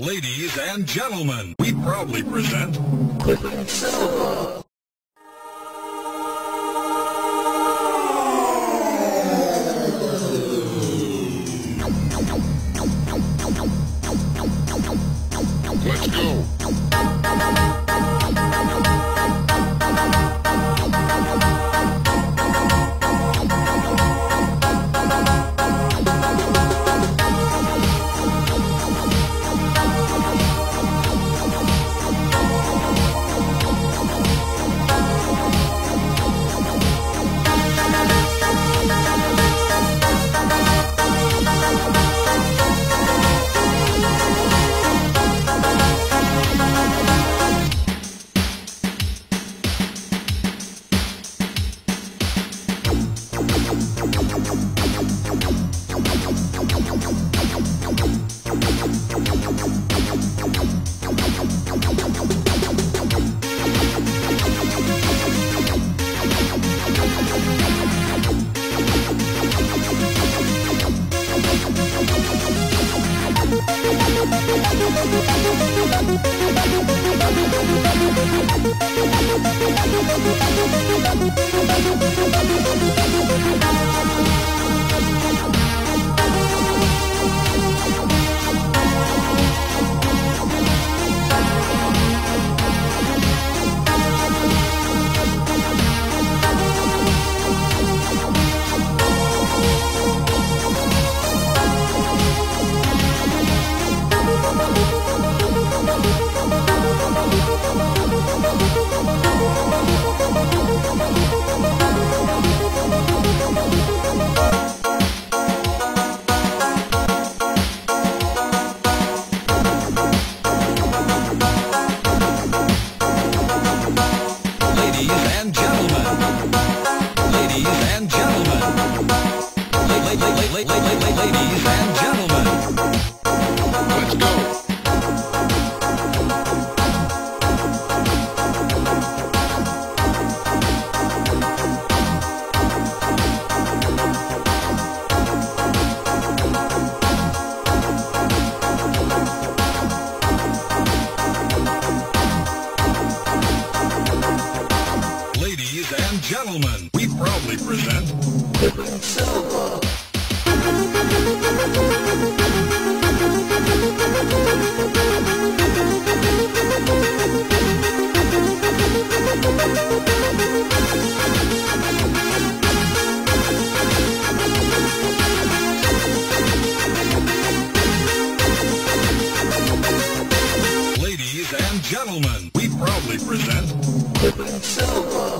Ladies and gentlemen, we proudly present Clifford Silva. Let's go. Gentlemen, we proudly present Clifford Silva. Ladies and gentlemen, we proudly present Clifford Silva.